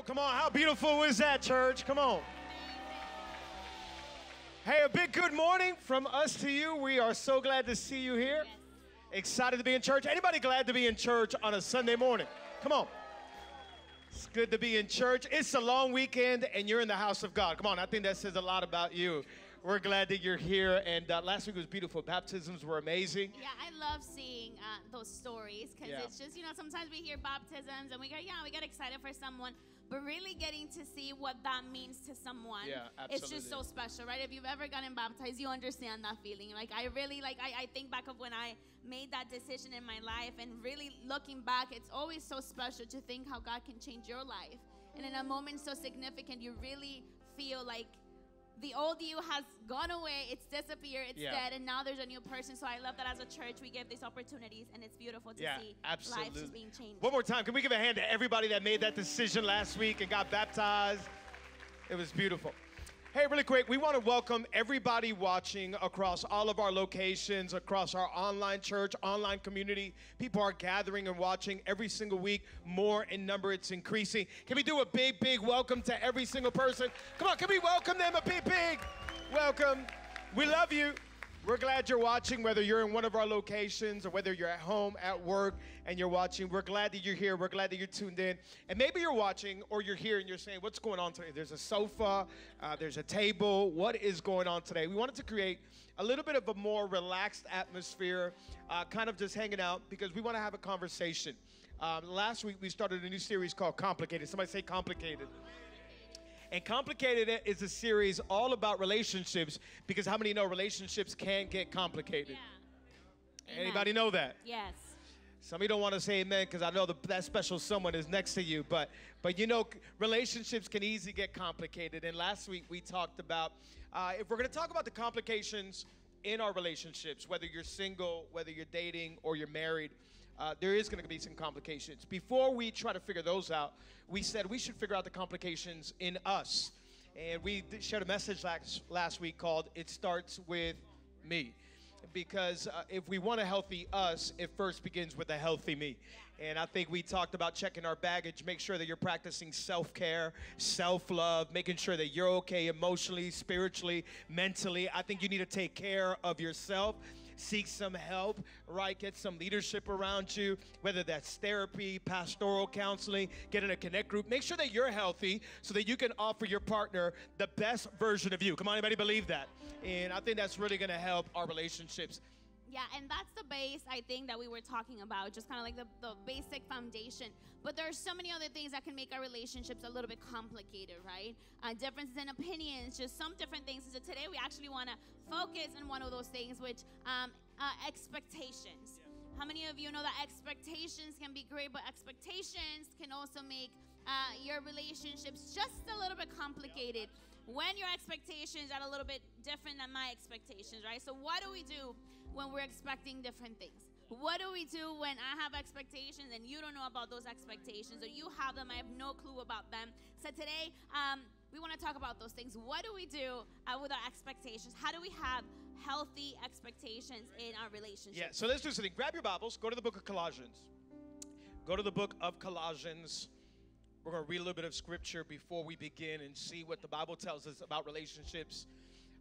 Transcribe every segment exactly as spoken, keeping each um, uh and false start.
Oh, come on. How beautiful is that, church? Come on. Hey, a big good morning from us to you. We are so glad to see you here. Excited to be in church. Anybody glad to be in church on a Sunday morning? Come on. It's good to be in church. It's a long weekend, and you're in the house of God. Come on. I think that says a lot about you. We're glad that you're here, and uh, last week was beautiful. Baptisms were amazing. Yeah, I love seeing uh, those stories because yeah. It's just, you know, sometimes we hear baptisms, and we go, yeah, we get excited for someone, but really getting to see what that means to someone, yeah, absolutely. It's just so special, right? If you've ever gotten baptized, you understand that feeling. Like, I really, like, I, I think back of when I made that decision in my life, and really looking back, it's always so special to think how God can change your life. And in a moment so significant, you really feel like, the old you has gone away, it's disappeared, it's yeah. dead, and now there's a new person. So I love that as a church, we give these opportunities, and it's beautiful to yeah, see absolutely. Lives just being changed. One more time, can we give a hand to everybody that made that decision last week and got baptized? It was beautiful. Hey, really quick, we want to welcome everybody watching across all of our locations, across our online church, online community. People are gathering and watching every single week. More in number, it's increasing. Can we do a big, big welcome to every single person? Come on, can we welcome them? A big, big welcome. We love you. We're glad you're watching, whether you're in one of our locations or whether you're at home, at work, and you're watching. We're glad that you're here. We're glad that you're tuned in. And maybe you're watching or you're here and you're saying, what's going on today? There's a sofa. Uh, there's a table. What is going on today? We wanted to create a little bit of a more relaxed atmosphere, uh, kind of just hanging out, because we want to have a conversation. Um, last week, we started a new series called Complicated. Somebody say Complicated. And Complicated is a series all about relationships, because how many know relationships can get complicated? Yeah. Anybody know that? Yes. Some of you don't want to say amen because I know the, that special someone is next to you. But, but you know, relationships can easily get complicated. And last week we talked about, uh, if we're going to talk about the complications in our relationships, whether you're single, whether you're dating, or you're married, Uh, there is going to be some complications. Before we try to figure those out, we said we should figure out the complications in us. And we shared a message last, last week called, It Starts With Me. Because uh, if we want a healthy us, it first begins with a healthy me. And I think we talked about checking our baggage, make sure that you're practicing self-care, self-love, making sure that you're okay emotionally, spiritually, mentally. I think you need to take care of yourself. Seek some help, right? Get some leadership around you, whether that's therapy, pastoral counseling, get in a connect group. Make sure that you're healthy so that you can offer your partner the best version of you. Come on, anybody believe that? And I think that's really going to help our relationships. Yeah, and that's the base, I think, that we were talking about, just kind of like the, the basic foundation. But there are so many other things that can make our relationships a little bit complicated, right? Uh, differences in opinions, just some different things. So today we actually want to focus on one of those things, which um, uh, expectations. Yeah. How many of you know that expectations can be great, but expectations can also make uh, your relationships just a little bit complicated. Yeah. When your expectations are a little bit different than my expectations, right? So what do we do when we're expecting different things? What do we do when I have expectations and you don't know about those expectations, or you have them, I have no clue about them? So today, um, we want to talk about those things. What do we do uh, with our expectations? How do we have healthy expectations in our relationships? Yeah, so let's do something. Grab your Bibles. Go to the book of Colossians. Go to the book of Colossians. We're going to read a little bit of scripture before we begin and see what the Bible tells us about relationships.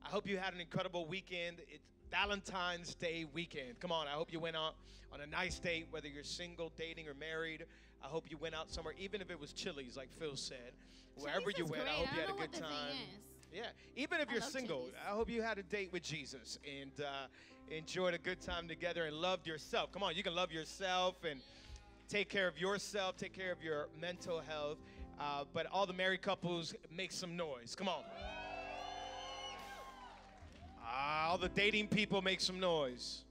I hope you had an incredible weekend. It's Valentine's Day weekend. Come on, I hope you went out on a nice date, whether you're single, dating, or married. I hope you went out somewhere, even if it was Chili's, like Phil said. Wherever you went, I hope you had a good time. Yeah, even if you're single, I hope you had a date with Jesus and uh, enjoyed a good time together and loved yourself. Come on, you can love yourself and take care of yourself, take care of your mental health. Uh, but all the married couples, make some noise. Come on. Uh, all the dating people, make some noise.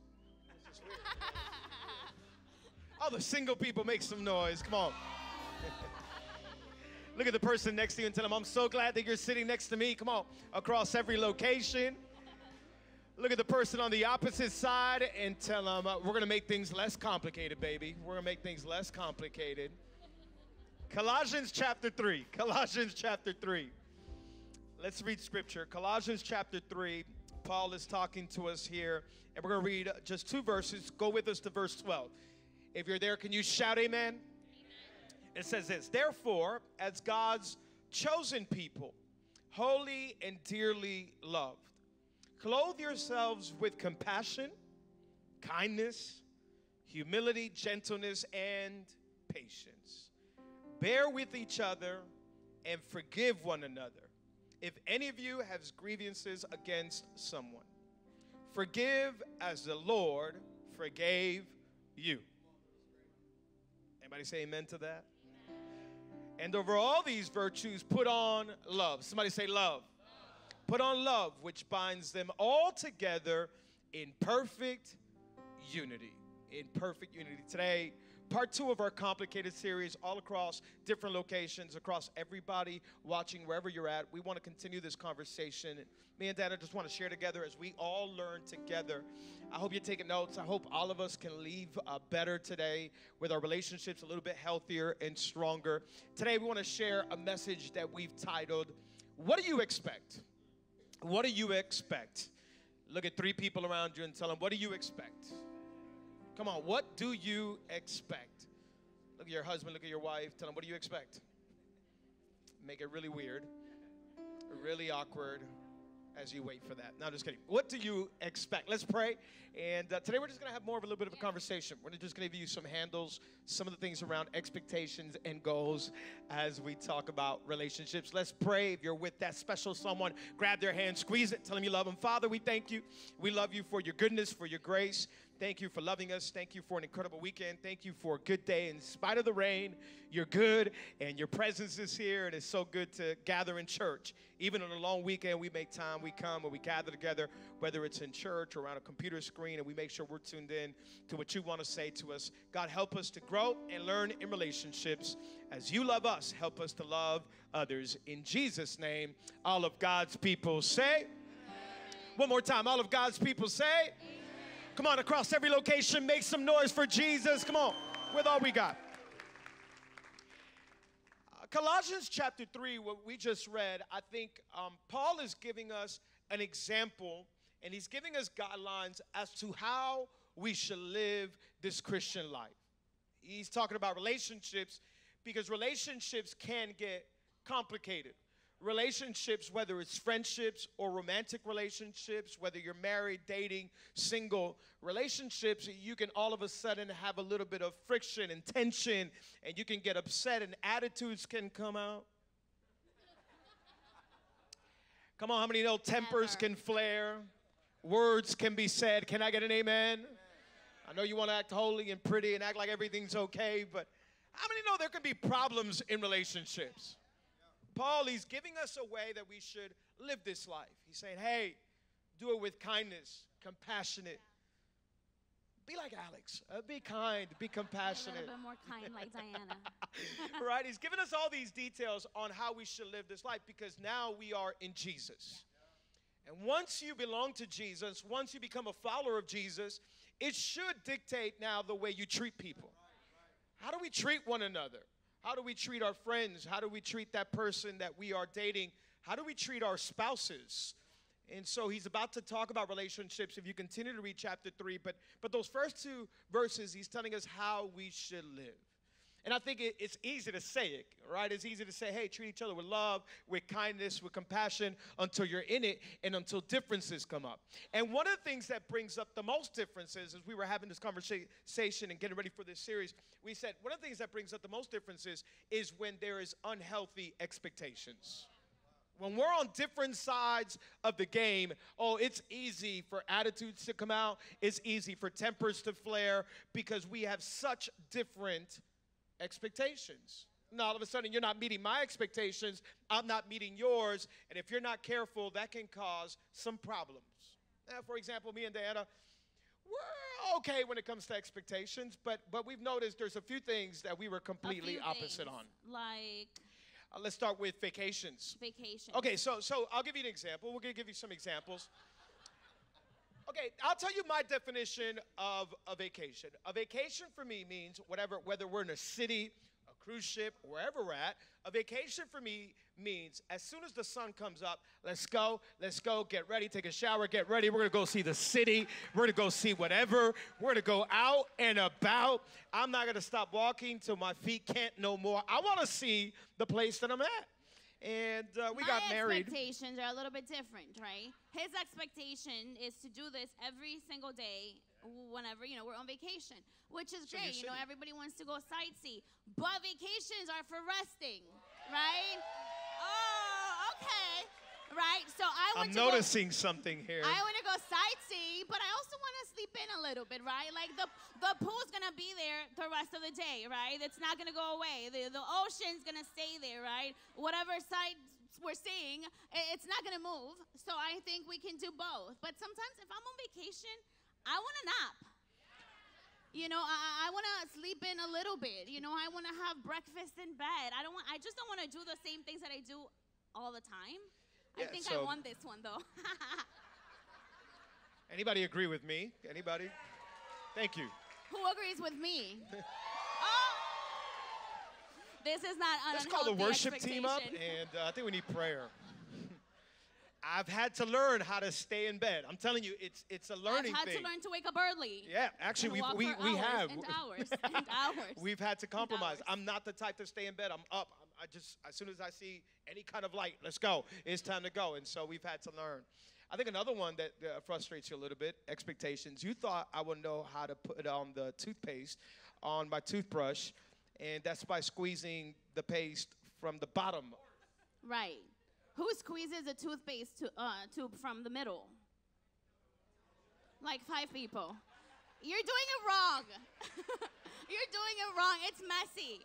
All the single people, make some noise. Come on. Look at the person next to you and tell them, I'm so glad that you're sitting next to me. Come on. Across every location. Look at the person on the opposite side and tell them, uh, we're going to make things less complicated, baby. We're going to make things less complicated. Colossians chapter three. Colossians chapter three. Let's read scripture. Colossians chapter three. Paul is talking to us here. And we're going to read just two verses. Go with us to verse twelve. If you're there, can you shout amen? Amen. It says this: therefore, as God's chosen people, holy and dearly loved, clothe yourselves with compassion, kindness, humility, gentleness, and patience. Bear with each other and forgive one another. If any of you has grievances against someone, forgive as the Lord forgave you. Anybody say amen to that? Amen. And over all these virtues, put on love. Somebody say love. Love. Put on love, which binds them all together in perfect unity. In perfect unity. Today, part two of our complicated series, all across different locations, across everybody watching, wherever you're at. We want to continue this conversation. Me and Diana just want to share together as we all learn together. I hope you're taking notes. I hope all of us can leave uh, better today with our relationships a little bit healthier and stronger. Today, we want to share a message that we've titled, What Do You Expect? What do you expect? Look at three people around you and tell them, what do you expect? Come on, what do you expect? Look at your husband, look at your wife, tell them, what do you expect? Make it really weird, really awkward as you wait for that. No, just kidding. What do you expect? Let's pray. And uh, today we're just going to have more of a little bit of a conversation. We're just going to give you some handles, some of the things around expectations and goals as we talk about relationships. Let's pray. If you're with that special someone, grab their hand, squeeze it, tell them you love them. Father, we thank you. We love you for your goodness, for your grace. Thank you for loving us. Thank you for an incredible weekend. Thank you for a good day. In spite of the rain, you're good, and your presence is here, and it's so good to gather in church. Even on a long weekend, we make time. We come and we gather together, whether it's in church or around a computer screen, and we make sure we're tuned in to what you want to say to us. God, help us to grow and learn in relationships. As you love us, help us to love others. In Jesus' name, all of God's people say. Amen. One more time, all of God's people say. Amen. Come on, across every location, make some noise for Jesus. Come on, with all we got. Uh, Colossians chapter three, what we just read, I think um, Paul is giving us an example, and he's giving us guidelines as to how we should live this Christian life. He's talking about relationships, because relationships can get complicated. Relationships, whether it's friendships or romantic relationships, whether you're married, dating, single, relationships, you can all of a sudden have a little bit of friction and tension, and you can get upset, and attitudes can come out. Come on, how many know tempers can flare? Words can be said. Can I get an amen? I know you want to act holy and pretty and act like everything's okay, but how many know there can be problems in relationships? Paul, he's giving us a way that we should live this life. He's saying, hey, do it with kindness, compassionate. Be like Alex. Uh, be kind. Be compassionate. A little bit more kind like Diana. Right? He's giving us all these details on how we should live this life, because now we are in Jesus. Yeah. And once you belong to Jesus, once you become a follower of Jesus, it should dictate now the way you treat people. How do we treat one another? How do we treat our friends? How do we treat that person that we are dating? How do we treat our spouses? And so he's about to talk about relationships if you continue to read chapter three. But, but those first two verses, he's telling us how we should live. And I think it, it's easy to say it, right? It's easy to say, hey, treat each other with love, with kindness, with compassion until you're in it and until differences come up. And one of the things that brings up the most differences, as we were having this conversation and getting ready for this series, we said one of the things that brings up the most differences is when there is unhealthy expectations. When we're on different sides of the game, oh, it's easy for attitudes to come out. It's easy for tempers to flare because we have such different expectations. Now, all of a sudden, you're not meeting my expectations. I'm not meeting yours. And if you're not careful, that can cause some problems. Now, for example, me and Diana, we're okay when it comes to expectations, but but we've noticed there's a few things that we were completely opposite things, on. Like? Uh, let's start with vacations. Vacations. Okay, so, so I'll give you an example. We're going to give you some examples. Okay, I'll tell you my definition of a vacation. A vacation for me means whatever, whether we're in a city, a cruise ship, wherever we're at. A vacation for me means as soon as the sun comes up, let's go, let's go, get ready, take a shower, get ready. We're going to go see the city. We're going to go see whatever. We're going to go out and about. I'm not going to stop walking till my feet can't no more. I want to see the place that I'm at. And uh, we my got married. Expectations are a little bit different, right? His expectation is to do this every single day whenever, you know, we're on vacation, which is so great. You know, everybody wants to go sightsee. But vacations are for resting, right? Oh, okay. Right? So I want I'm to noticing go, something here. I want to go sightsee, but I also want to sleep in a little bit, right? Like the the pool's going to be there the rest of the day, right? It's not going to go away. The, the ocean's going to stay there, right? Whatever side we're seeing, it's not going to move. So I think we can do both. But sometimes if I'm on vacation, I want to nap. You know, I, I want to sleep in a little bit. You know, I want to have breakfast in bed. I don't want. I just don't want to do the same things that I do all the time. Yeah, I think so I won this one, though. Anybody agree with me? Anybody? Thank you. Who agrees with me? Oh! This is not an Let's call the worship team up, and uh, I think we need prayer. I've had to learn how to stay in bed. I'm telling you, it's it's a learning thing. I've had thing. to learn to wake up early. Yeah, actually, we we we have. And hours and hours. We've had to compromise. I'm not the type to stay in bed. I'm up. I just as soon as I see any kind of light, let's go. It's time to go. And so we've had to learn. I think another one that uh, frustrates you a little bit, expectations. You thought I would know how to put on the toothpaste on my toothbrush, and that's by squeezing the paste from the bottom. Right. Who squeezes a toothpaste to, uh, tube from the middle? Like five people. You're doing it wrong. You're doing it wrong. It's messy.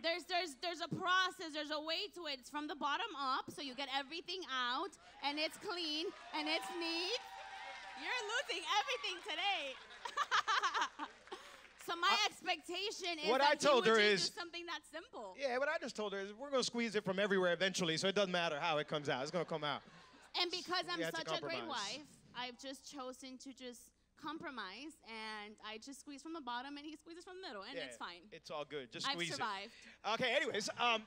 There's, there's, there's a process. There's a way to it. It's from the bottom up, so you get everything out, and it's clean, and it's neat. You're losing everything today. So my uh, expectation is what that I told her is something that simple. Yeah, what I just told her is we're going to squeeze it from everywhere eventually, so it doesn't matter how it comes out. It's going to come out. And because I'm such a great wife, I've just chosen to just compromise, and I just squeeze from the bottom, and he squeezes from the middle, and yeah, it's fine. It's all good. Just squeeze it. I've survived. It. Okay, anyways, um,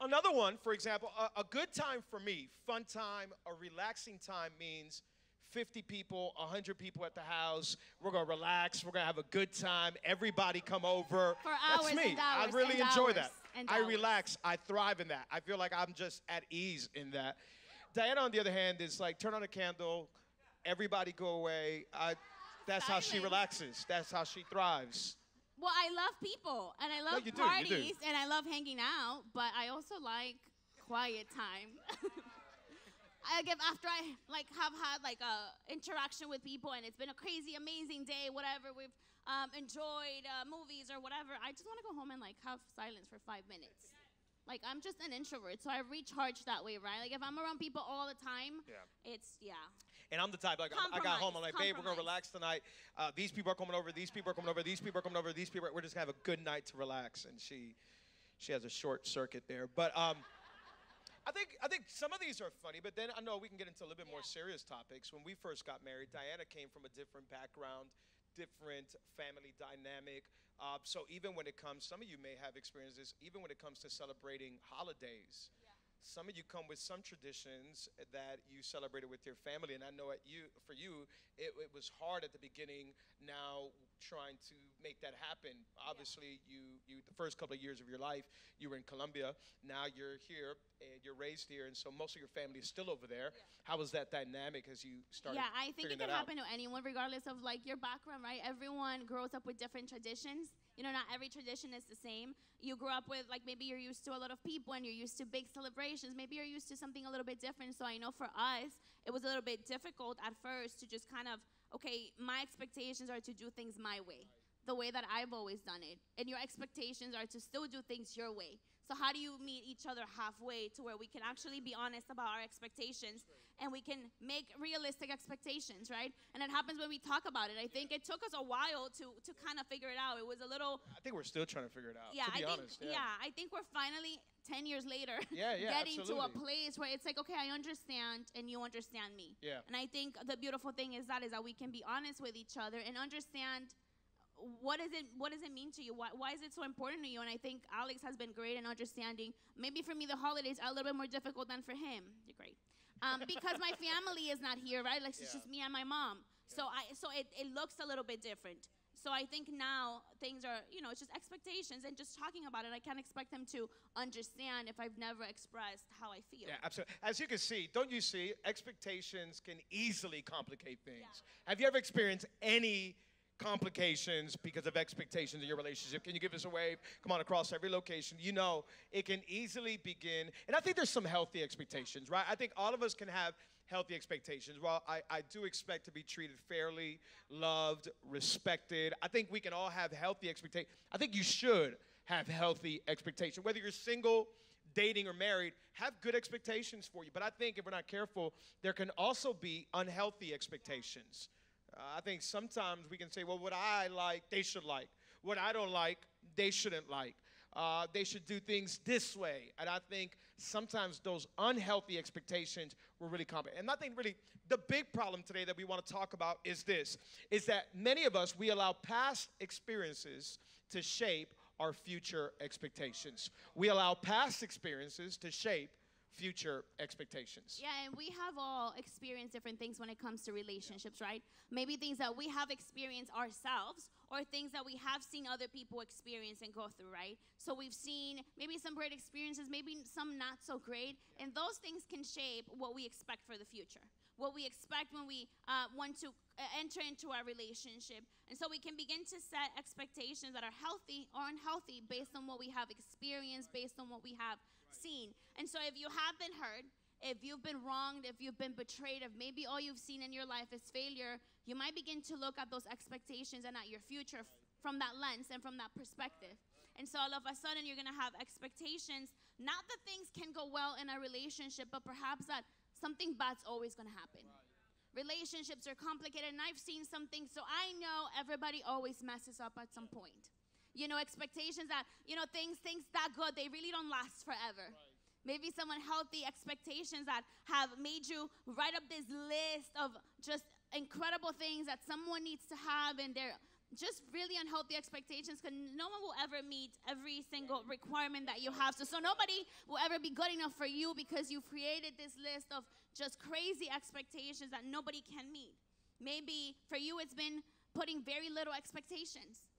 another one, for example, a, a good time for me, fun time, a relaxing time means fifty people, one hundred people at the house. We're going to relax. We're going to have a good time. Everybody come over. For hours That's me. And hours I really and enjoy hours that. And I relax. I thrive in that. I feel like I'm just at ease in that. Diana, on the other hand, is like, turn on a candle. Everybody go away. I, that's how she relaxes. That's how she thrives. Well, I love people, and I love no, you parties, do, you do. and I love hanging out, but I also like quiet time. I give after I like have had like a interaction with people, and it's been a crazy, amazing day, whatever. We've um, enjoyed uh, movies or whatever. I just want to go home and like have silence for five minutes. Like, I'm just an introvert, so I recharge that way, right? Like, if I'm around people all the time, yeah. it's, yeah. And I'm the type, like, I got home, I'm like, babe, we're going to relax tonight. Uh, these people are coming over, these people are coming over, these people are coming over, these people are, we're just going to have a good night to relax. And she she has a short circuit there. But um, I think I think some of these are funny, but then I know we can get into a little bit yeah. more serious topics. When we first got married, Diana came from a different background, different family dynamic. Uh, so even when it comes, some of you may have experienced this, even when it comes to celebrating holidays, yeah. some of you come with some traditions that you celebrated with your family. And I know at you, for you, it, it was hard at the beginning, now trying to make that happen. Obviously, yeah. you, you the first couple of years of your life, you were in Colombia. Now you're here, and you're raised here, and so most of your family is still over there. Yeah. How was that dynamic as you started figuring that out? Yeah, I think it can happen to anyone, regardless of, like, your background, right? Everyone grows up with different traditions. You know, not every tradition is the same. You grew up with, like, maybe you're used to a lot of people and you're used to big celebrations. Maybe you're used to something a little bit different. So I know for us, it was a little bit difficult at first to just kind of, okay, my expectations are to do things my way, the way that I've always done it. And your expectations are to still do things your way. So how do you meet each other halfway to where we can actually be honest about our expectations and we can make realistic expectations, right? And it happens when we talk about it. I think yeah. it took us a while to to kind of figure it out. It was a little... I think we're still trying to figure it out, yeah, to be I think, honest. Yeah. yeah, I think we're finally, ten years later, yeah, yeah, getting absolutely. to a place where it's like, okay, I understand and you understand me. Yeah. And I think the beautiful thing is that is that we can be honest with each other and understand what does it what does it mean to you? Why, why is it so important to you? And I think Alex has been great in understanding. Maybe for me, the holidays are a little bit more difficult than for him. You're great. Um, because my family is not here, right? Like, yeah. It's just me and my mom. Yeah. So I so it, it looks a little bit different. So I think now things are, you know, it's just expectations and just talking about it. I can't expect them to understand if I've never expressed how I feel. Yeah, absolutely. As you can see, don't you see, expectations can easily complicate things. Yeah. Have you ever experienced any complications because of expectations in your relationship? Can you give us a wave? Come on, across every location. You know, it can easily begin. And I think there's some healthy expectations, right? I think all of us can have healthy expectations. While I, I do expect to be treated fairly, loved, respected, I think we can all have healthy expectations. I think you should have healthy expectations. Whether you're single, dating, or married, have good expectations for you. But I think if we're not careful, there can also be unhealthy expectations. Uh, I think sometimes we can say, well, what I like, they should like. What I don't like, they shouldn't like. Uh, they should do things this way. And I think sometimes those unhealthy expectations were really common. And I think really the big problem today that we want to talk about is this, is that many of us, we allow past experiences to shape our future expectations. We allow past experiences to shape future expectations. Yeah, and we have all experienced different things when it comes to relationships, yeah. Right? Maybe things that we have experienced ourselves or things that we have seen other people experience and go through, right? So we've seen maybe some great experiences, maybe some not so great, yeah. And those things can shape what we expect for the future, what we expect when we uh, want to enter into our relationship. And so we can begin to set expectations that are healthy or unhealthy based on what we have experienced, based on what we have seen. And so if you have been hurt, if you've been wronged, if you've been betrayed, if maybe all you've seen in your life is failure, you might begin to look at those expectations and at your future from that lens and from that perspective. And so all of a sudden you're going to have expectations, not that things can go well in a relationship, but perhaps that something bad's always going to happen. Relationships are complicated, and I've seen some things, so I know everybody always messes up at some point. You know, expectations that, you know, things, things that good, they really don't last forever. Right. Maybe some unhealthy expectations that have made you write up this list of just incredible things that someone needs to have, and they're just really unhealthy expectations because no one will ever meet every single requirement that you have. So, so nobody will ever be good enough for you because you've created this list of just crazy expectations that nobody can meet. Maybe for you it's been putting very little expectations right.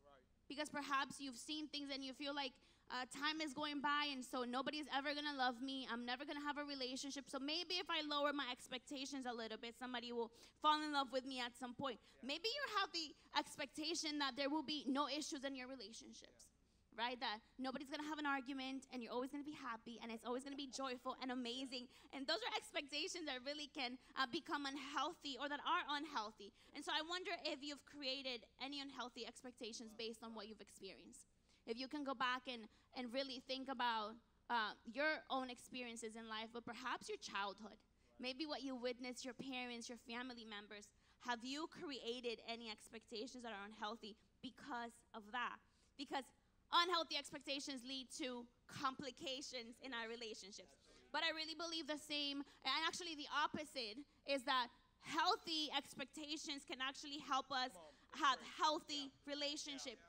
Because perhaps you've seen things and you feel like uh, time is going by and so nobody's ever going to love me. I'm never going to have a relationship. So maybe if I lower my expectations a little bit, somebody will fall in love with me at some point. Yeah. Maybe you have the expectation that there will be no issues in your relationships, yeah. Right? That nobody's going to have an argument and you're always going to be happy and it's always going to be joyful and amazing. Yeah. And those are expectations that really can uh, become unhealthy or that are unhealthy. And so I wonder if you've created any unhealthy expectations based on what you've experienced. If you can go back and, and really think about uh, your own experiences in life, but perhaps your childhood, maybe what you witnessed, your parents, your family members, have you created any expectations that are unhealthy because of that? Because unhealthy expectations lead to complications in our relationships. But I really believe the same, and actually the opposite, is that healthy expectations can actually help us have healthy relationships.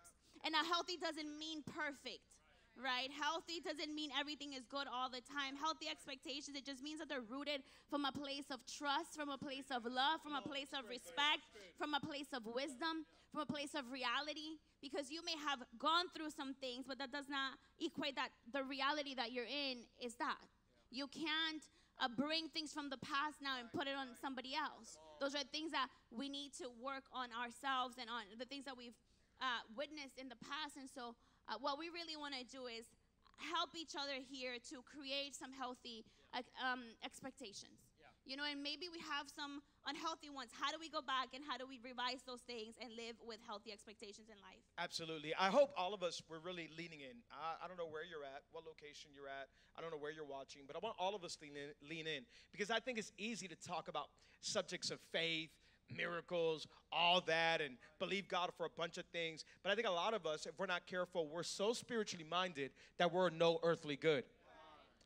And now healthy doesn't mean perfect, right? Healthy doesn't mean everything is good all the time. Healthy expectations, it just means that they're rooted from a place of trust, from a place of love, from a place of respect, from a place of wisdom, from a place of reality. Because you may have gone through some things, but that does not equate that the reality that you're in is that. You can't uh, bring things from the past now and put it on somebody else. Those are things that we need to work on ourselves and on the things that we've Uh, witnessed in the past. And so uh, what we really want to do is help each other here to create some healthy uh, um, expectations. Yeah. You know, and maybe we have some unhealthy ones. How do we go back and how do we revise those things and live with healthy expectations in life? Absolutely. I hope all of us were really leaning in. I, I don't know where you're at, what location you're at. I don't know where you're watching, but I want all of us to lean in, lean in because I think it's easy to talk about subjects of faith, miracles, all that, and believe God for a bunch of things. But I think a lot of us, if we're not careful, we're so spiritually minded that we're no earthly good.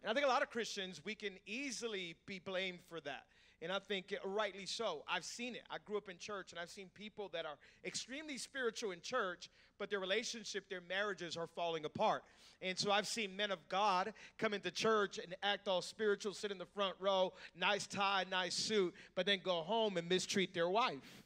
And I think a lot of Christians, we can easily be blamed for that. And I think rightly so. I've seen it. I grew up in church, and I've seen people that are extremely spiritual in church, but their relationship, their marriages are falling apart. And so I've seen men of God come into church and act all spiritual, sit in the front row, nice tie, nice suit, but then go home and mistreat their wife.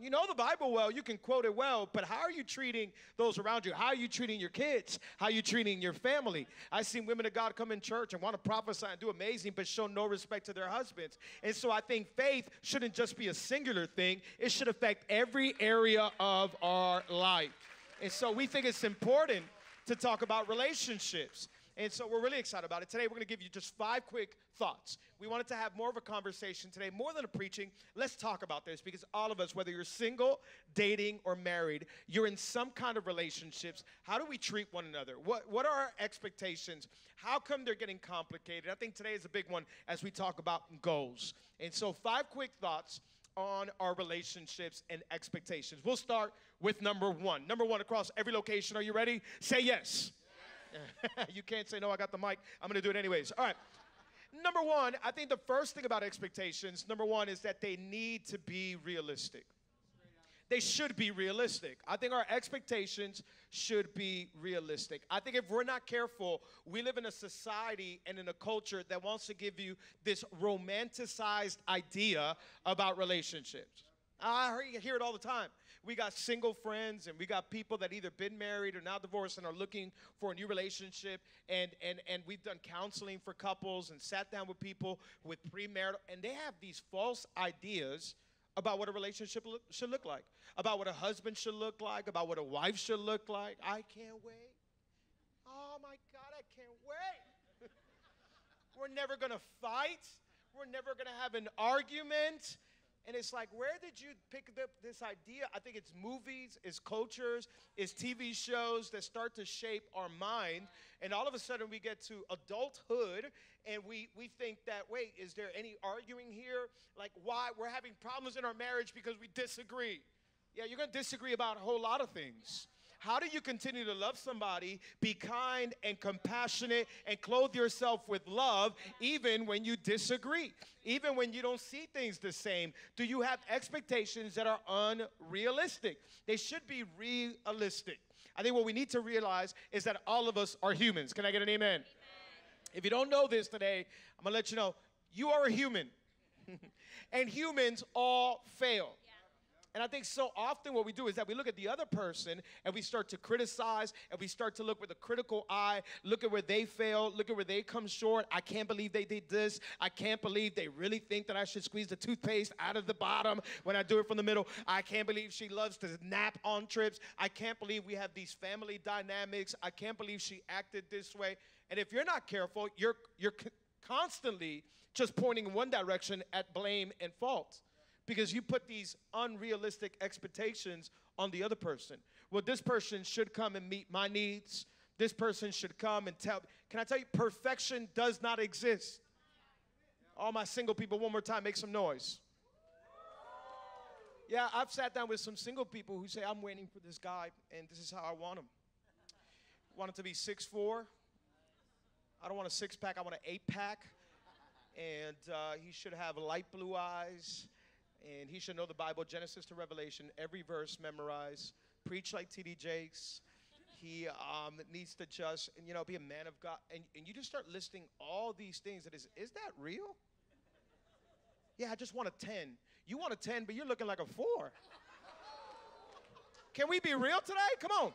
You know the Bible well, you can quote it well, but how are you treating those around you? How are you treating your kids? How are you treating your family? I've seen women of God come in church and want to prophesy and do amazing, but show no respect to their husbands. And so I think faith shouldn't just be a singular thing. It should affect every area of our life. And so we think it's important to talk about relationships. And so we're really excited about it. Today, we're going to give you just five quick thoughts. We wanted to have more of a conversation today, more than a preaching. Let's talk about this, because all of us, whether you're single, dating, or married, you're in some kind of relationships. How do we treat one another? What, what are our expectations? How come they're getting complicated? I think today is a big one as we talk about goals. And so five quick thoughts on our relationships and expectations. We'll start with number one. Number one across every location. Are you ready? Say yes. You can't say, no, I got the mic. I'm going to do it anyways. All right. Number one, I think the first thing about expectations, number one, is that they need to be realistic. They should be realistic. I think our expectations should be realistic. I think if we're not careful, we live in a society and in a culture that wants to give you this romanticized idea about relationships. I hear it all the time. We got single friends, and we got people that either been married or now divorced and are looking for a new relationship. And, and, and we've done counseling for couples and sat down with people with premarital, and they have these false ideas about what a relationship look, should look like, about what a husband should look like, about what a wife should look like. I can't wait. Oh, my God, I can't wait. We're never going to fight. We're never going to have an argument. And it's like, where did you pick up this idea? I think it's movies, it's cultures, it's T V shows that start to shape our mind. And all of a sudden we get to adulthood, and we, we think that, wait, is there any arguing here? Like, why? We're having problems in our marriage because we disagree. Yeah, you're going to disagree about a whole lot of things. How do you continue to love somebody, be kind and compassionate, and clothe yourself with love even when you disagree, even when you don't see things the same? Do you have expectations that are unrealistic? They should be realistic. I think what we need to realize is that all of us are humans. Can I get an amen? Amen. If you don't know this today, I'm going to let you know, you are a human. And humans all fail. And I think so often what we do is that we look at the other person and we start to criticize, and we start to look with a critical eye, look at where they fail, look at where they come short. I can't believe they did this. I can't believe they really think that I should squeeze the toothpaste out of the bottom when I do it from the middle. I can't believe she loves to nap on trips. I can't believe we have these family dynamics. I can't believe she acted this way. And if you're not careful, you're, you're constantly just pointing in one direction at blame and fault, because you put these unrealistic expectations on the other person. Well, this person should come and meet my needs. This person should come and tell. Can I tell you, perfection does not exist. All my single people, one more time, make some noise. Yeah, I've sat down with some single people who say, I'm waiting for this guy, and this is how I want him. I want him to be six foot four. I don't want a six-pack. I want an eight-pack. And uh, he should have light blue eyes. And he should know the Bible, Genesis to Revelation, every verse memorized. Preach like T D Jakes. He um, needs to just, you know, be a man of God. And, and you just start listing all these things. That is, is that real? Yeah, I just want a ten. You want a ten, but you're looking like a four. Can we be real today? Come on.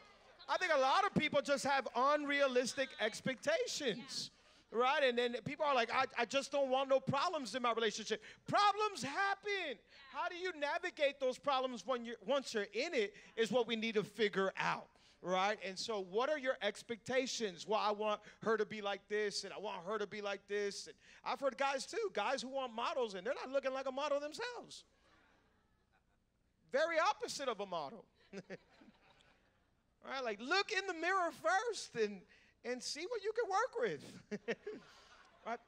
I think a lot of people just have unrealistic expectations. Yeah. Right? And then people are like, I, I just don't want no problems in my relationship. Problems happen. How do you navigate those problems when you're, once you're in it is what we need to figure out. Right? And so what are your expectations? Well, I want her to be like this, and I want her to be like this. And I've heard guys, too, guys who want models, and they're not looking like a model themselves. Very opposite of a model. Right? Like, look in the mirror first, and And see what you can work with. Right?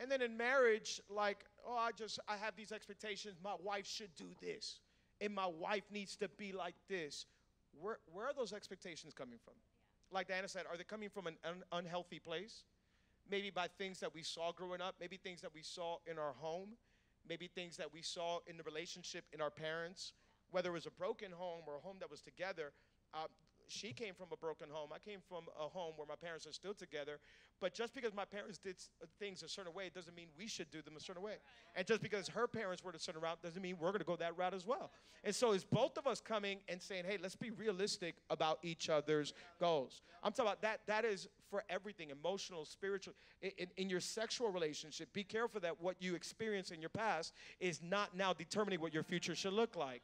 And then in marriage, like, oh, I just, I have these expectations. My wife should do this. And my wife needs to be like this. Where, where are those expectations coming from? Like Diana said, are they coming from an un unhealthy place? maybe by things that we saw growing up, maybe things that we saw in our home, maybe things that we saw in the relationship in our parents, whether it was a broken home or a home that was together. Uh, she came from a broken home. I came from a home where my parents are still together. But just because my parents did things a certain way doesn't mean we should do them a certain way. And just because her parents were a certain route doesn't mean we're going to go that route as well. And so it's both of us coming and saying, hey, let's be realistic about each other's goals. I'm talking about that. That is for everything, emotional, spiritual. In, in, in your sexual relationship, be careful that what you experience in your past is not now determining what your future should look like.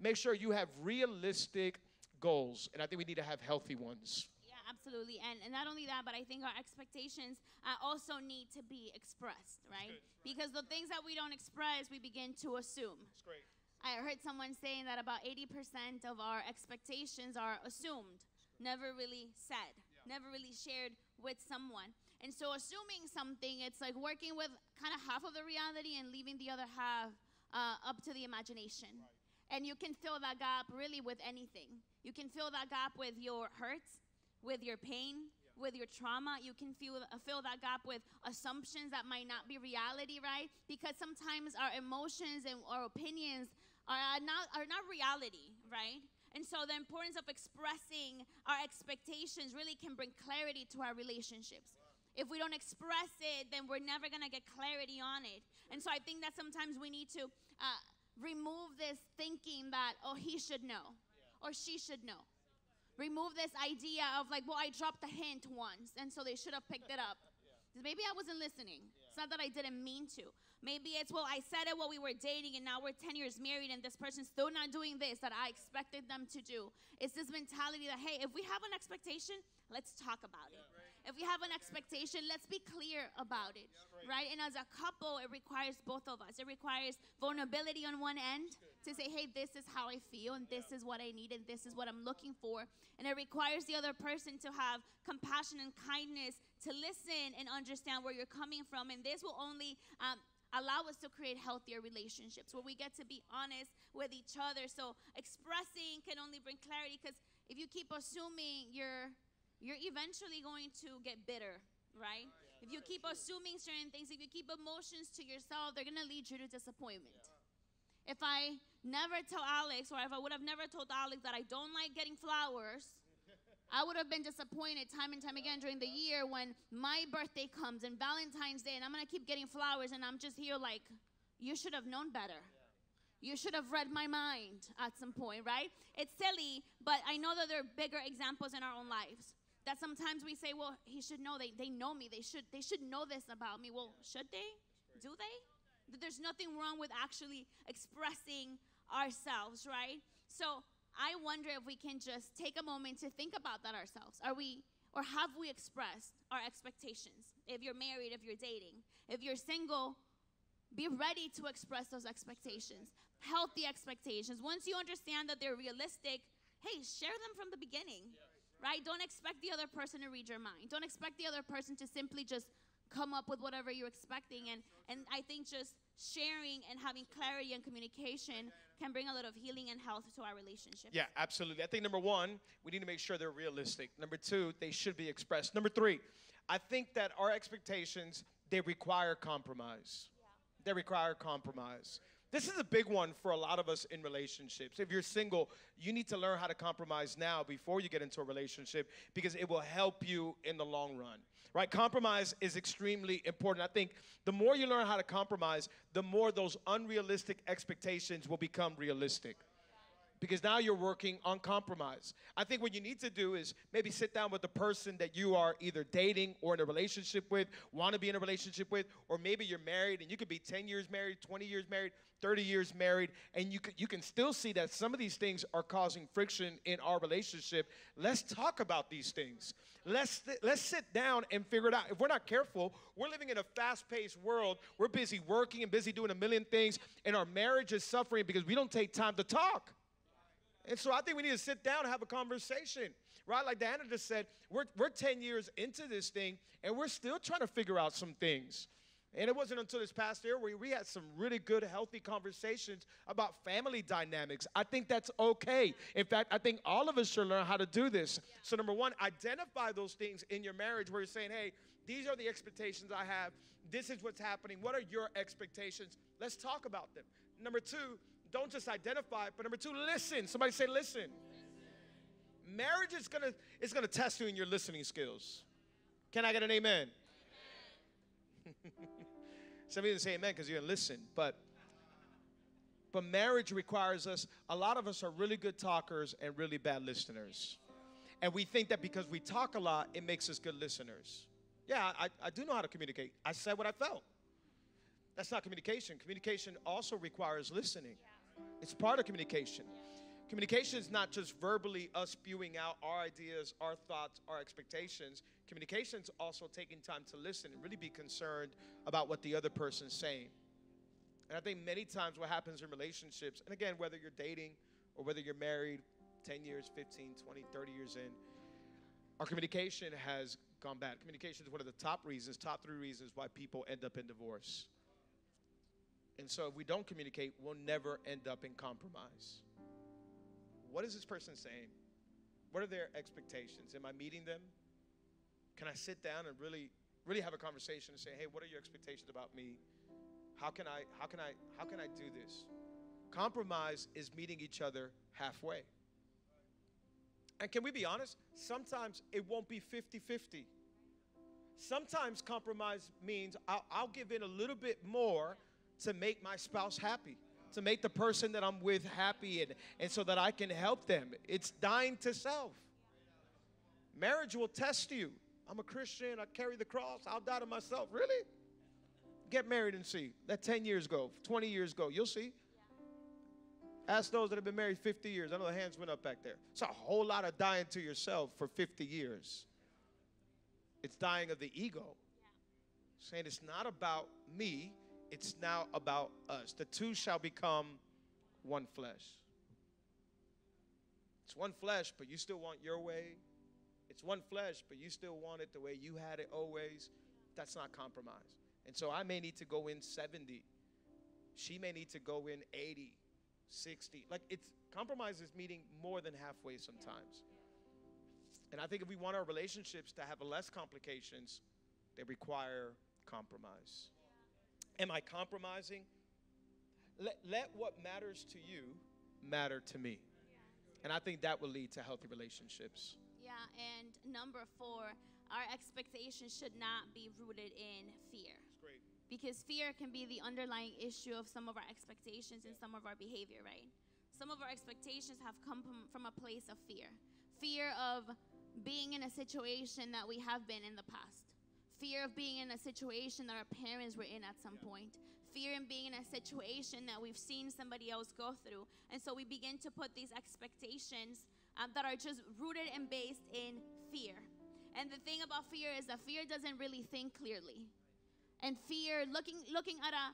Make sure you have realistic goals, and I think we need to have healthy ones. Yeah, absolutely. And, and not only that, but I think our expectations uh, also need to be expressed, right? Good, right? Because the things that we don't express, we begin to assume. That's great. I heard someone saying that about eighty percent of our expectations are assumed, never really said, yeah. never really shared with someone. And so assuming something, it's like working with kind of half of the reality and leaving the other half uh, up to the imagination. Right. And you can fill that gap really with anything. You can fill that gap with your hurts, with your pain, yeah. with your trauma. You can feel, uh, fill that gap with assumptions that might not be reality, right? Because sometimes our emotions and our opinions are not, are not reality, right? And so the importance of expressing our expectations really can bring clarity to our relationships. If we don't express it, then we're never going to get clarity on it. And so I think that sometimes we need to uh, remove this thinking that, oh, he should know. Or she should know. Remove this idea of like, well, I dropped a hint once, and so they should have picked it up. yeah. Maybe I wasn't listening. Yeah. It's not that I didn't mean to. Maybe it's, well, I said it while we were dating, and now we're ten years married, and this person's still not doing this that I expected them to do. It's this mentality that, hey, if we have an expectation, let's talk about yeah, it. Right. If we have an expectation, let's be clear about it, yeah, right. right? And as a couple, it requires both of us. It requires vulnerability on one end to say, hey, this is how I feel, and yeah. this is what I need, and this is what I'm looking for. And it requires the other person to have compassion and kindness, to listen and understand where you're coming from. And this will only um, allow us to create healthier relationships where we get to be honest with each other. So expressing can only bring clarity, because if you keep assuming, you're... you're eventually going to get bitter, right? Yeah, if you keep true. assuming certain things, if you keep emotions to yourself, they're going to lead you to disappointment. Yeah. If I never tell Alex, or if I would have never told Alex that I don't like getting flowers, I would have been disappointed time and time again during the year when my birthday comes and Valentine's Day, and I'm going to keep getting flowers, and I'm just here like, you should have known better. Yeah. You should have read my mind at some point, right? It's silly, but I know that there are bigger examples in our own lives. That sometimes we say, well, he should know, they, they know me, they should, they should know this about me. Well, yeah. should they? Do they? That there's nothing wrong with actually expressing ourselves, right? So I wonder if we can just take a moment to think about that ourselves. Are we, or have we expressed our expectations? If you're married, if you're dating, if you're single, be ready to express those expectations, healthy expectations. Once you understand that they're realistic, hey, share them from the beginning. Yeah. Right? Don't expect the other person to read your mind. Don't expect the other person to simply just come up with whatever you're expecting. And, and I think just sharing and having clarity and communication can bring a lot of healing and health to our relationship. Yeah, absolutely. I think, number one, we need to make sure they're realistic. Number two, they should be expressed. Number three, I think that our expectations, they require compromise. Yeah. They require compromise. This is a big one for a lot of us in relationships. If you're single, you need to learn how to compromise now before you get into a relationship, because it will help you in the long run, right? Compromise is extremely important. I think the more you learn how to compromise, the more those unrealistic expectations will become realistic, because now you're working on compromise. I think what you need to do is maybe sit down with the person that you are either dating or in a relationship with, want to be in a relationship with, or maybe you're married, and you could be ten years married, twenty years married, thirty years married, and you, could, you can still see that some of these things are causing friction in our relationship. Let's talk about these things. Let's, let's sit down and figure it out. If we're not careful, we're living in a fast-paced world. We're busy working and busy doing a million things, and our marriage is suffering because we don't take time to talk. And so I think we need to sit down and have a conversation, right? Like Diana just said, we're, we're ten years into this thing, and we're still trying to figure out some things. And it wasn't until this past year where we had some really good, healthy conversations about family dynamics. I think that's okay. In fact, I think all of us should learn how to do this. Yeah. So number one, identify those things in your marriage where you're saying, hey, These are the expectations I have. This is what's happening. What are your expectations? Let's talk about them. Number two, don't just identify, but number two, listen. Somebody say listen. listen. Marriage is going to it's gonna test you in your listening skills. Can I get an amen? amen. Some of you didn't say amen because you didn't listen, but... But marriage requires us, a lot of us are really good talkers and really bad listeners. And we think that because we talk a lot, it makes us good listeners. Yeah, I, I do know how to communicate. I said what I felt. That's not communication. Communication also requires listening. It's part of communication. Communication is not just verbally us spewing out our ideas, our thoughts, our expectations. Communication is also taking time to listen and really be concerned about what the other person's saying. And I think many times what happens in relationships, and again, whether you're dating or whether you're married ten years, fifteen, twenty, thirty years in, our communication has gone bad. Communication is one of the top reasons, top three reasons why people end up in divorce. And so if we don't communicate, we'll never end up in compromise. What is this person saying? What are their expectations? Am I meeting them? Can I sit down and really, really have a conversation and say, hey, what are your expectations about me? How can I, how can I, how can I do this? Compromise is meeting each other halfway. And can we be honest? Sometimes it won't be fifty fifty. Sometimes compromise means I'll, I'll give in a little bit more to make my spouse happy, to make the person that I'm with happy, and, and so that I can help them. It's dying to self. Marriage will test you. I'm a Christian. I carry the cross. I'll die to myself. Really? Get married and see. That ten years ago, twenty years ago, you'll see. Yeah. Ask those that have been married fifty years. I know the hands went up back there. It's a whole lot of dying to yourself for fifty years. It's dying of the ego. Yeah. Saying it's not about me. It's now about us. The two shall become one flesh. It's one flesh, but you still want your way. It's one flesh, but you still want it the way you had it always. That's not compromise. And so I may need to go in seventy. She may need to go in eighty, sixty. Like, it's compromise is meeting more than halfway sometimes. And I think if we want our relationships to have less complications, they require compromise. Am I compromising? Let, let what matters to you matter to me. And I think that will lead to healthy relationships. Yeah, and number four, our expectations should not be rooted in fear. That's great. Because fear can be the underlying issue of some of our expectations and some of our behavior, right? Some of our expectations have come from a place of fear. Fear of being in a situation that we have been in the past. Fear of being in a situation that our parents were in at some yeah. point. Fear in being in a situation that we've seen somebody else go through. And so we begin to put these expectations um, that are just rooted and based in fear. And the thing about fear is that fear doesn't really think clearly. And fear, looking looking at a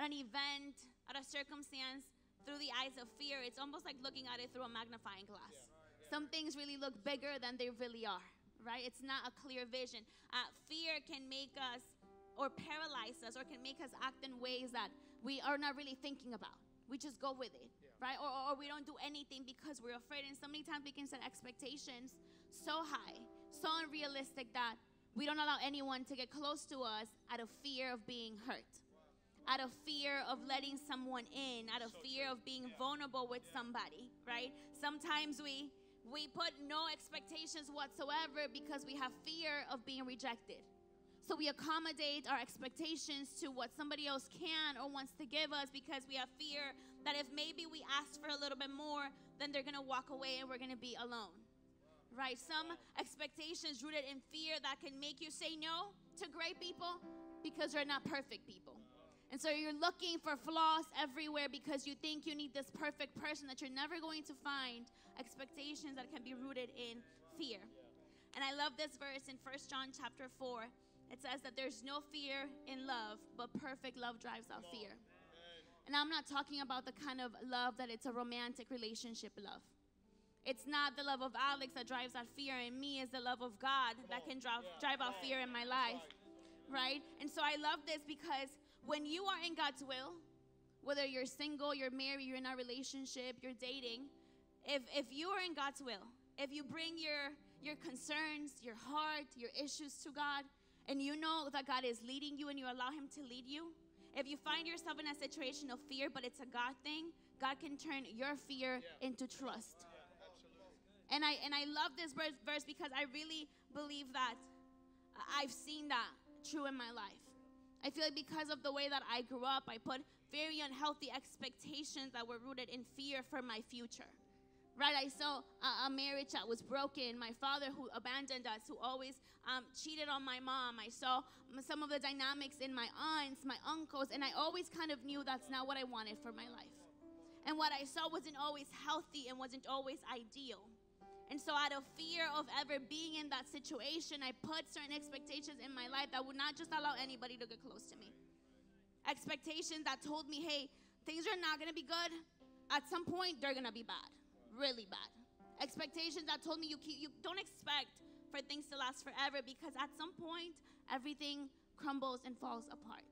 at an event, at a circumstance, through the eyes of fear, it's almost like looking at it through a magnifying glass. Yeah. Some things really look bigger than they really are, right? It's not a clear vision. Uh, fear can make us or paralyze us or can make us act in ways that we are not really thinking about. We just go with it, yeah. right? Or, or, or we don't do anything because we're afraid. And so many times we can set expectations so high, so unrealistic that we don't allow anyone to get close to us out of fear of being hurt, out of fear of letting someone in, out of so fear true. of being yeah. vulnerable with yeah. somebody, right? Sometimes we, we put no expectations whatsoever because we have fear of being rejected. So we accommodate our expectations to what somebody else can or wants to give us because we have fear that if maybe we ask for a little bit more, then they're going to walk away and we're going to be alone, right? Some expectations rooted in fear that can make you say no to great people because they're not perfect people. And so you're looking for flaws everywhere because you think you need this perfect person that you're never going to find. Expectations that can be rooted in fear. And I love this verse in First John chapter four. It says that there's no fear in love, but perfect love drives out fear. And I'm not talking about the kind of love that it's a romantic relationship love. It's not the love of Alex that drives out fear in me. It's the love of God that can drive, drive out fear in my life, right? And so I love this because when you are in God's will, whether you're single, you're married, you're in a relationship, you're dating, if, if you are in God's will, if you bring your, your concerns, your heart, your issues to God, and you know that God is leading you and you allow Him to lead you, if you find yourself in a situation of fear, but it's a God thing, God can turn your fear yeah. into trust. Yeah, and I and I love this verse because I really believe that I've seen that true in my life. I feel like because of the way that I grew up, I put very unhealthy expectations that were rooted in fear for my future. Right, I saw a, a marriage that was broken, my father who abandoned us, who always um, cheated on my mom. I saw some of the dynamics in my aunts, my uncles, and I always kind of knew that's not what I wanted for my life. And what I saw wasn't always healthy and wasn't always ideal. And so out of fear of ever being in that situation, I put certain expectations in my life that would not just allow anybody to get close to me. Expectations that told me, hey, things are not going to be good. At some point, they're going to be bad. Really bad. Expectations that told me you keep, you don't expect for things to last forever because at some point everything crumbles and falls apart.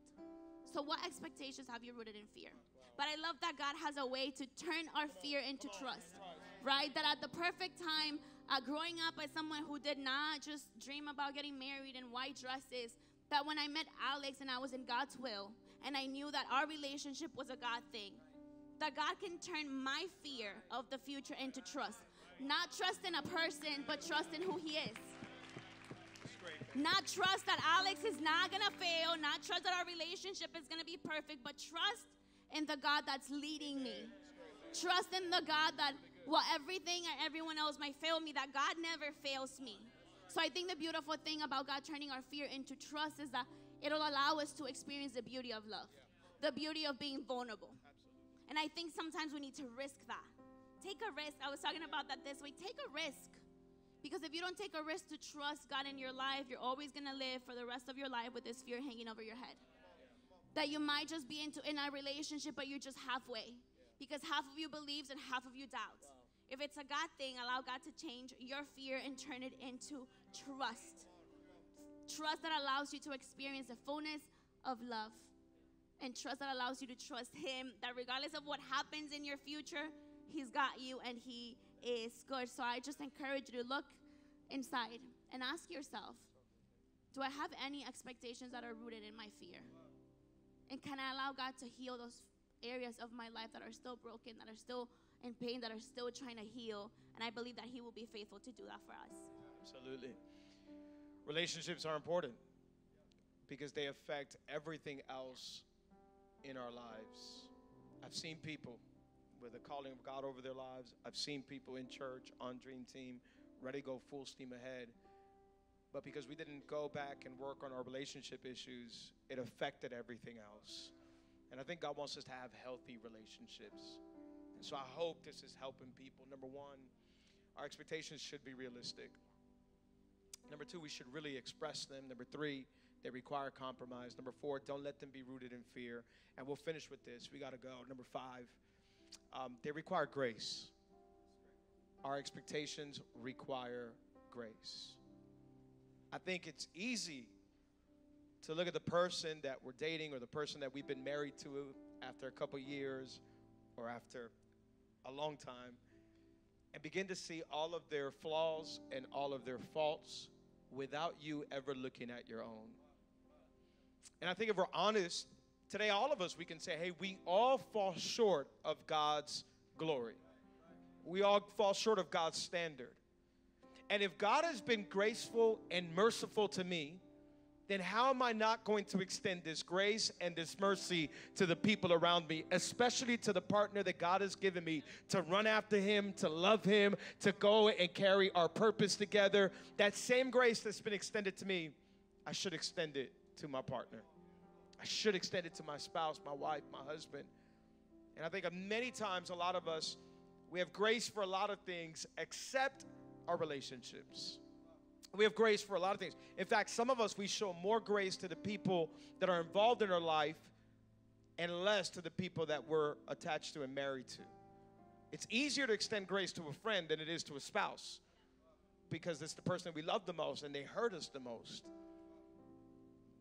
So what expectations have you rooted in fear? But I love that God has a way to turn our fear into trust, right? That at the perfect time, uh, growing up as someone who did not just dream about getting married in white dresses, that when I met Alex and I was in God's will and I knew that our relationship was a God thing, that God can turn my fear of the future into trust. Not trust in a person, but trust in who He is. Not trust that Alex is not gonna fail, not trust that our relationship is gonna be perfect, but trust in the God that's leading me. Trust in the God that while everything and everyone else might fail me, that God never fails me. So I think the beautiful thing about God turning our fear into trust is that it'll allow us to experience the beauty of love, the beauty of being vulnerable. And I think sometimes we need to risk that. Take a risk. I was talking about that this way. Take a risk. Because if you don't take a risk to trust God in your life, you're always going to live for the rest of your life with this fear hanging over your head. That you might just be into in a relationship, but you're just halfway. Because half of you believes and half of you doubts. If it's a God thing, allow God to change your fear and turn it into trust. Trust that allows you to experience the fullness of love. And trust that allows you to trust Him, that regardless of what happens in your future, He's got you and He is good. So I just encourage you to look inside and ask yourself, do I have any expectations that are rooted in my fear? And can I allow God to heal those areas of my life that are still broken, that are still in pain, that are still trying to heal? And I believe that He will be faithful to do that for us. Absolutely. Relationships are important because they affect everything else in our lives. I've seen people with the calling of God over their lives. I've seen people in church, on Dream Team, ready to go full steam ahead. But because we didn't go back and work on our relationship issues, it affected everything else. And I think God wants us to have healthy relationships. And so I hope this is helping people. Number one, our expectations should be realistic. Number two, we should really express them. Number three, they require compromise. Number four, don't let them be rooted in fear. And we'll finish with this. We got to go. Number five, um, they require grace. Our expectations require grace. I think it's easy to look at the person that we're dating or the person that we've been married to after a couple years or after a long time and begin to see all of their flaws and all of their faults without you ever looking at your own. And I think if we're honest, today all of us, we can say, hey, we all fall short of God's glory. We all fall short of God's standard. And if God has been graceful and merciful to me, then how am I not going to extend this grace and this mercy to the people around me, especially to the partner that God has given me to run after him, to love him, to go and carry our purpose together? That same grace that's been extended to me, I should extend it to my partner. I should extend it to my spouse, my wife, my husband. And I think many times a lot of us, we have grace for a lot of things except our relationships. We have grace for a lot of things. In fact, some of us, we show more grace to the people that are involved in our life and less to the people that we're attached to and married to. It's easier to extend grace to a friend than it is to a spouse because it's the person that we love the most and they hurt us the most.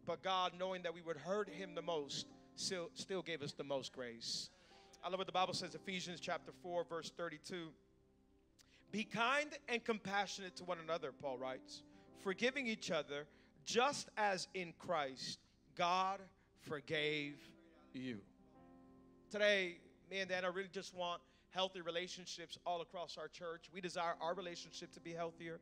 But God, knowing that we would hurt him the most, still, still gave us the most grace. I love what the Bible says, Ephesians chapter four, verse thirty-two. Be kind and compassionate to one another, Paul writes, forgiving each other, just as in Christ, God forgave you. Today, me and Diana really just want healthy relationships all across our church. We desire our relationship to be healthier.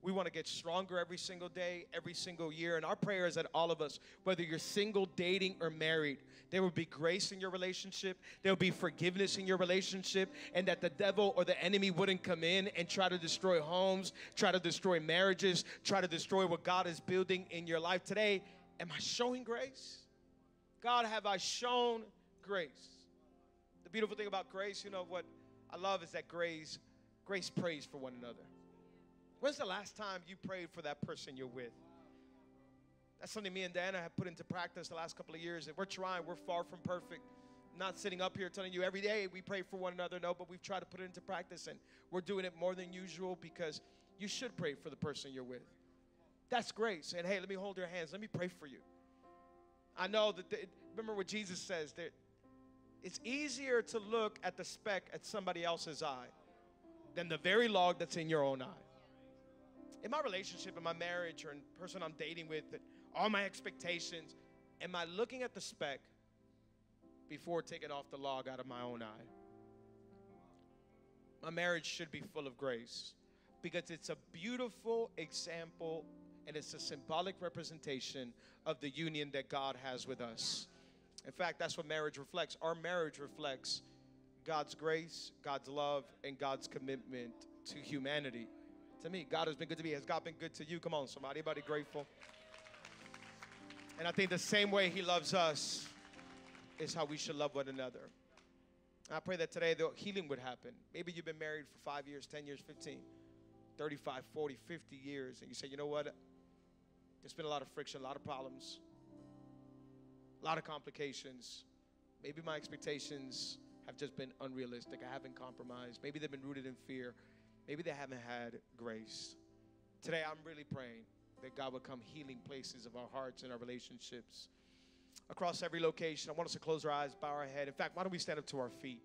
We want to get stronger every single day, every single year. And our prayer is that all of us, whether you're single, dating, or married, there will be grace in your relationship. There will be forgiveness in your relationship. And that the devil or the enemy wouldn't come in and try to destroy homes, try to destroy marriages, try to destroy what God is building in your life. Today, am I showing grace? God, have I shown grace? The beautiful thing about grace, you know, what I love is that grace, grace prays for one another. When's the last time you prayed for that person you're with? That's something me and Diana have put into practice the last couple of years. And we're trying. We're far from perfect. I'm not sitting up here telling you every day we pray for one another. No, but we've tried to put it into practice. And we're doing it more than usual because you should pray for the person you're with. That's grace. And, hey, let me hold your hands. Let me pray for you. I know that, the, remember what Jesus says, that it's easier to look at the speck at somebody else's eye than the very log that's in your own eye. In my relationship, in my marriage, or in the person I'm dating with, all my expectations, am I looking at the speck before taking off the log out of my own eye? My marriage should be full of grace because it's a beautiful example and it's a symbolic representation of the union that God has with us. In fact, that's what marriage reflects. Our marriage reflects God's grace, God's love, and God's commitment to humanity. To me, God has been good to me. Has God been good to you? Come on, somebody. Anybody grateful? And I think the same way he loves us is how we should love one another. And I pray that today the healing would happen. Maybe you've been married for five years, ten years, fifteen, thirty-five, forty, fifty years. And you say, you know what? There's been a lot of friction, a lot of problems, a lot of complications. Maybe my expectations have just been unrealistic. I haven't compromised. Maybe they've been rooted in fear. Maybe they haven't had grace. Today, I'm really praying that God will come healing places of our hearts and our relationships. Across every location, I want us to close our eyes, bow our head. In fact, why don't we stand up to our feet?